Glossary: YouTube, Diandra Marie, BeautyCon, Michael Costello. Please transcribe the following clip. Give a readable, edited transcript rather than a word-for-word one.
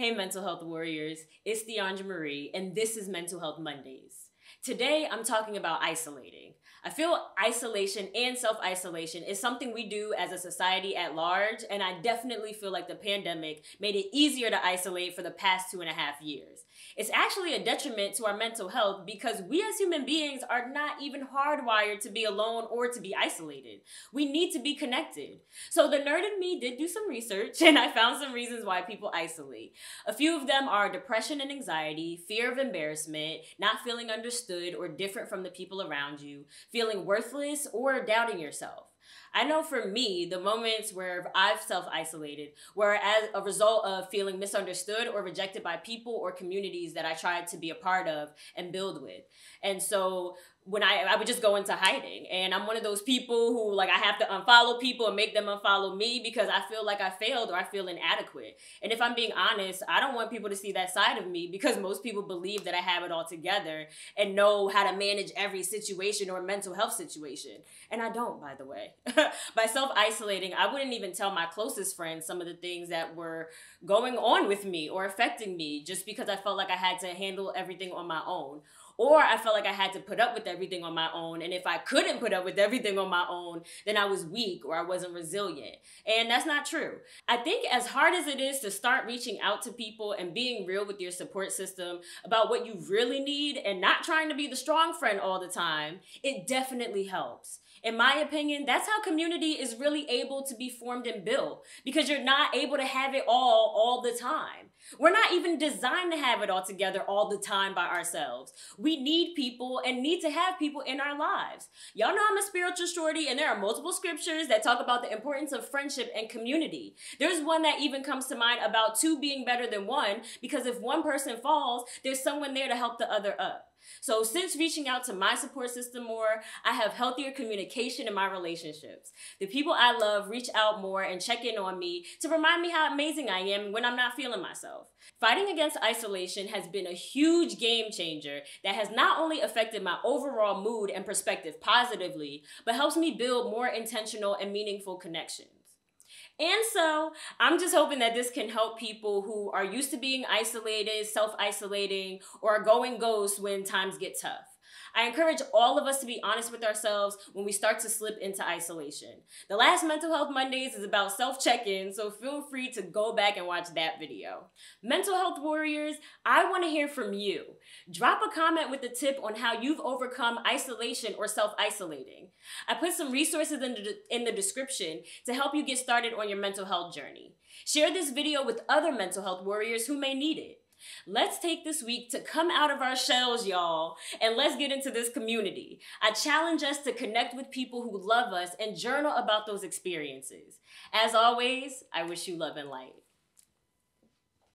Hey Mental Health Warriors, it's Diandra Marie and this is Mental Health Mondays. Today I'm talking about isolating. I feel isolation and self-isolation is something we do as a society at large, and I definitely feel like the pandemic made it easier to isolate for the past 2.5 years. It's actually a detriment to our mental health because we as human beings are not even hardwired to be alone or to be isolated. We need to be connected. So the nerd in me did do some research and I found some reasons why people isolate. A few of them are depression and anxiety, fear of embarrassment, not feeling understood or different from the people around you, feeling worthless, or doubting yourself. I know for me, the moments where I've self-isolated were as a result of feeling misunderstood or rejected by people or communities that I tried to be a part of and build with. And so when I would just go into hiding, and I'm one of those people who, like, I have to unfollow people and make them unfollow me because I feel like I failed or I feel inadequate. And if I'm being honest, I don't want people to see that side of me because most people believe that I have it all together and know how to manage every situation or mental health situation. And I don't, by the way. By self-isolating, I wouldn't even tell my closest friends some of the things that were going on with me or affecting me just because I felt like I had to handle everything on my own. Or I felt like I had to put up with everything on my own. And if I couldn't put up with everything on my own, then I was weak or I wasn't resilient. And that's not true. I think as hard as it is to start reaching out to people and being real with your support system about what you really need and not trying to be the strong friend all the time, it definitely helps. In my opinion, that's how community is really able to be formed and built, because you're not able to have it all the time. We're not even designed to have it all together all the time by ourselves. We need people and need to have people in our lives. Y'all know I'm a spiritual shorty, and there are multiple scriptures that talk about the importance of friendship and community. There's one that even comes to mind about two being better than one, because if one person falls, there's someone there to help the other up. So since reaching out to my support system more, I have healthier communication in my relationships. The people I love reach out more and check in on me to remind me how amazing I am when I'm not feeling myself. Fighting against isolation has been a huge game changer that has not only affected my overall mood and perspective positively, but helps me build more intentional and meaningful connections. And so I'm just hoping that this can help people who are used to being isolated, self-isolating, or are going ghost when times get tough. I encourage all of us to be honest with ourselves when we start to slip into isolation. The last Mental Health Mondays is about self-check-in, so feel free to go back and watch that video. Mental Health Warriors, I want to hear from you. Drop a comment with a tip on how you've overcome isolation or self-isolating. I put some resources in the description to help you get started on your mental health journey. Share this video with other mental health warriors who may need it. Let's take this week to come out of our shells, y'all, and let's get into this community. I challenge us to connect with people who love us and journal about those experiences. As always, I wish you love and light.